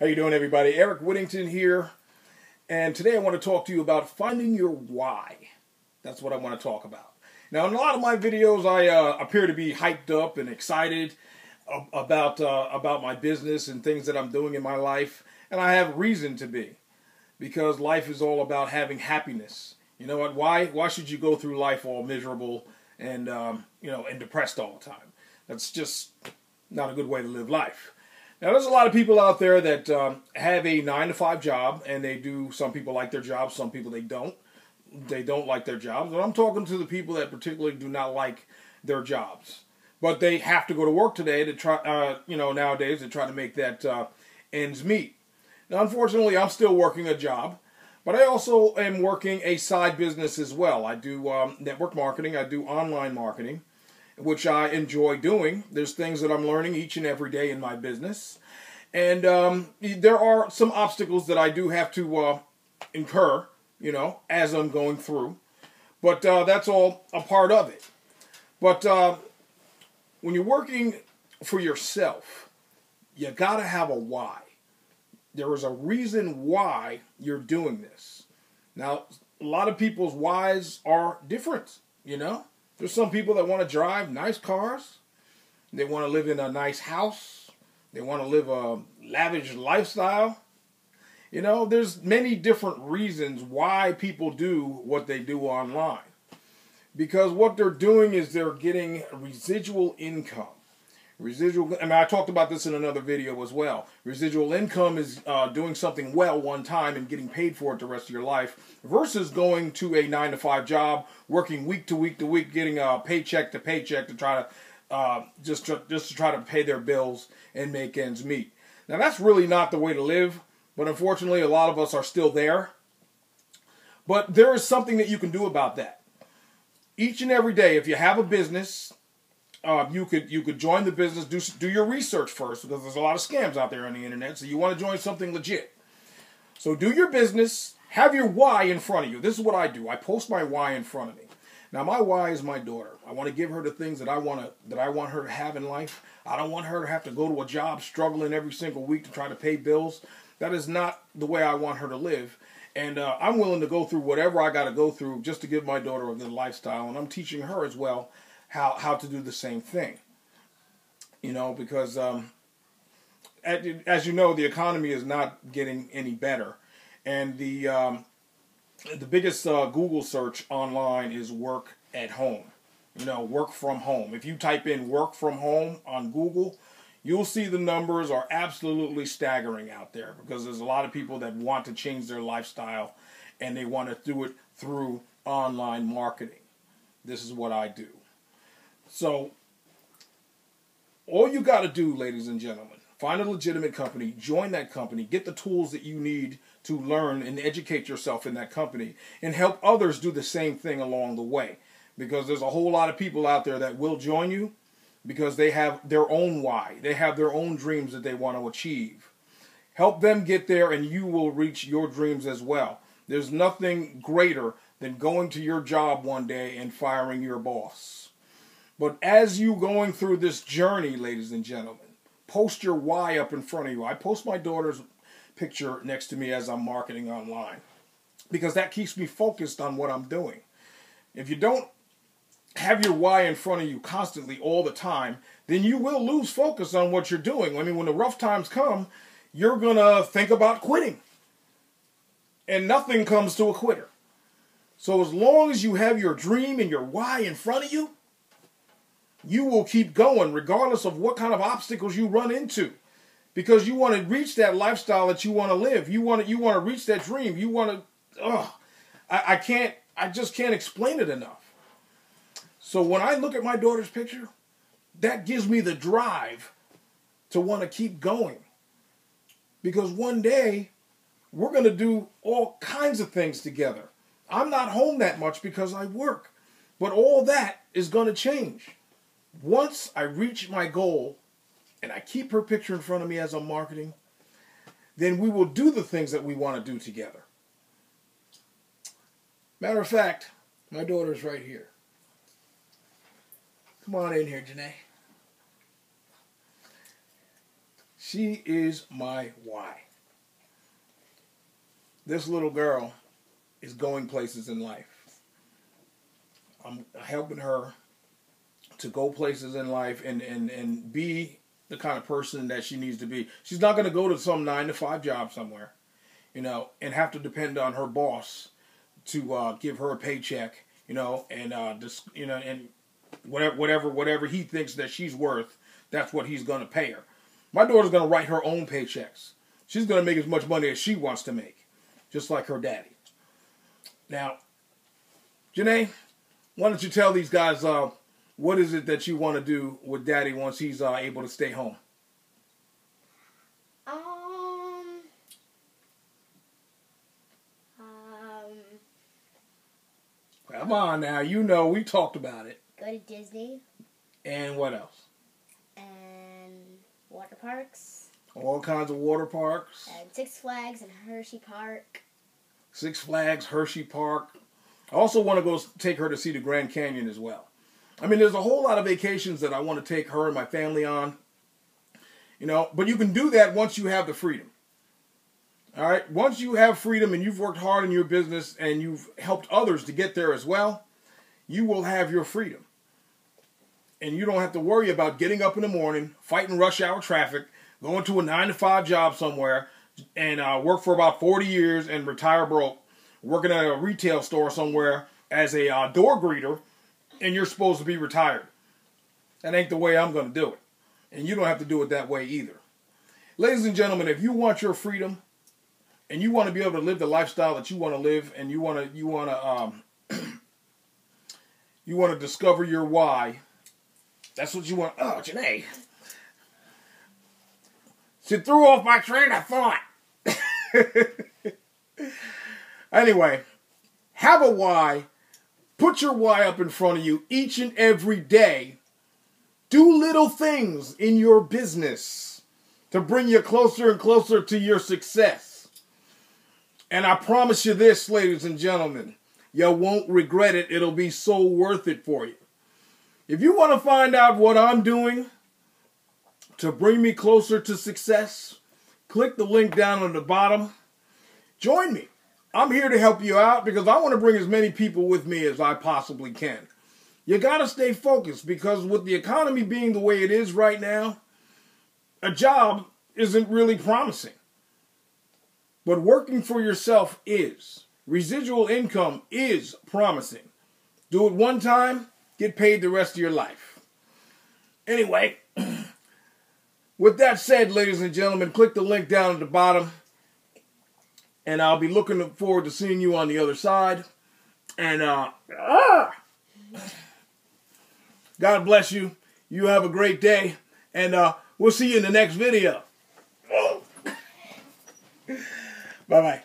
How you doing, everybody? Eric Whittington here, and today I want to talk to you about finding your why. That's what I want to talk about. Now, in a lot of my videos, I appear to be hyped up and excited about my business and things that I'm doing in my life, and I have reason to be, because life is all about having happiness. You know what? Why should you go through life all miserable and and depressed all the time? That's just not a good way to live life. Now, there's a lot of people out there that have a 9-to-5 job, and they do. Some people like their jobs, some people they don't. They don't like their jobs. But I'm talking to the people that particularly do not like their jobs, but they have to go to work today to try. Nowadays they try to make that ends meet. Now, unfortunately, I'm still working a job, but I also am working a side business as well. I do network marketing. I do online marketing, which I enjoy doing. There's things that I'm learning each and every day in my business. And there are some obstacles that I do have to incur, you know, as I'm going through. But that's all a part of it. But when you're working for yourself, you gotta have a why. There is a reason why you're doing this. Now, a lot of people's whys are different, you know? There's some people that want to drive nice cars. They want to live in a nice house. They want to live a lavish lifestyle. You know, there's many different reasons why people do what they do online. Because what they're doing is they're getting residual income. I mean, I talked about this in another video as well. Residual income is doing something well one time and getting paid for it the rest of your life, versus going to a 9-to-5 job, working week to week to week, getting paycheck to paycheck to try to just to pay their bills and make ends meet. Now, that's really not the way to live, but unfortunately, a lot of us are still there. But there is something that you can do about that. Each and every day, if you have a business, you could join the business, do your research first, because there's a lot of scams out there on the internet, so you want to join something legit. So do your business, have your why in front of you. This is what I do. I post my why in front of me. Now, my why is my daughter. I want to give her the things that I want her to have in life. I don't want her to have to go to a job struggling every single week to try to pay bills. That is not the way I want her to live. And I'm willing to go through whatever I got to go through just to give my daughter a good lifestyle, and I'm teaching her as well how to do the same thing, you know, because as you know, the economy is not getting any better, and the biggest Google search online is work at home, you know, work from home. If you type in work from home on Google, you'll see the numbers are absolutely staggering out there, because there's a lot of people that want to change their lifestyle, and they want to do it through online marketing. This is what I do. So, all you got to do, ladies and gentlemen, find a legitimate company, join that company, get the tools that you need to learn and educate yourself in that company, and help others do the same thing along the way. Because there's a whole lot of people out there that will join you because they have their own why. They have their own dreams that they want to achieve. Help them get there, and you will reach your dreams as well. There's nothing greater than going to your job one day and firing your boss. But as you going through this journey, ladies and gentlemen, post your why up in front of you. I post my daughter's picture next to me as I'm marketing online, because that keeps me focused on what I'm doing. If you don't have your why in front of you constantly all the time, then you will lose focus on what you're doing. I mean, when the rough times come, you're going to think about quitting. And nothing comes to a quitter. So as long as you have your dream and your why in front of you, you will keep going regardless of what kind of obstacles you run into, because you want to reach that lifestyle that you want to live. You want to reach that dream. You want to, I just can't explain it enough. So when I look at my daughter's picture, that gives me the drive to want to keep going, because one day we're going to do all kinds of things together. I'm not home that much because I work, but all that is going to change. Once I reach my goal and I keep her picture in front of me as I'm marketing, then we will do the things that we want to do together. Matter of fact, my daughter's right here. Come on in here, Janae. She is my why. This little girl is going places in life. I'm helping her to go places in life and be the kind of person that she needs to be. She's not going to go to some 9-to-5 job somewhere, you know, and have to depend on her boss to give her a paycheck, you know, and whatever he thinks that she's worth, that's what he's going to pay her. My daughter's going to write her own paychecks. She's going to make as much money as she wants to make, just like her daddy. Now, Janae, why don't you tell these guys what is it that you want to do with Daddy once he's able to stay home? Come on now, you know, we talked about it. Go to Disney. And what else? And water parks. All kinds of water parks. And Six Flags and Hershey Park. Six Flags, Hershey Park. I also want to go take her to see the Grand Canyon as well. I mean, there's a whole lot of vacations that I want to take her and my family on. You know, but you can do that once you have the freedom. All right, once you have freedom and you've worked hard in your business and you've helped others to get there as well, you will have your freedom. And you don't have to worry about getting up in the morning, fighting rush hour traffic, going to a 9-to-5 job somewhere and work for about 40 years and retire broke, working at a retail store somewhere as a door greeter, and you're supposed to be retired. That ain't the way I'm going to do it. And you don't have to do it that way either. Ladies and gentlemen, if you want your freedom and you want to be able to live the lifestyle that you want to live, and you want to discover your why, that's what you want. Oh, Janae. She threw off my train of thought. Anyway, have a why. Put your why up in front of you each and every day. Do little things in your business to bring you closer and closer to your success. And I promise you this, ladies and gentlemen, you won't regret it. It'll be so worth it for you. If you want to find out what I'm doing to bring me closer to success, click the link down on the bottom. Join me. I'm here to help you out because I want to bring as many people with me as I possibly can. You got to stay focused because with the economy being the way it is right now, a job isn't really promising. But working for yourself is. Residual income is promising. Do it one time, get paid the rest of your life. Anyway, with that said, ladies and gentlemen, click the link down at the bottom. And I'll be looking forward to seeing you on the other side. And God bless you. You have a great day. And we'll see you in the next video. Bye-bye.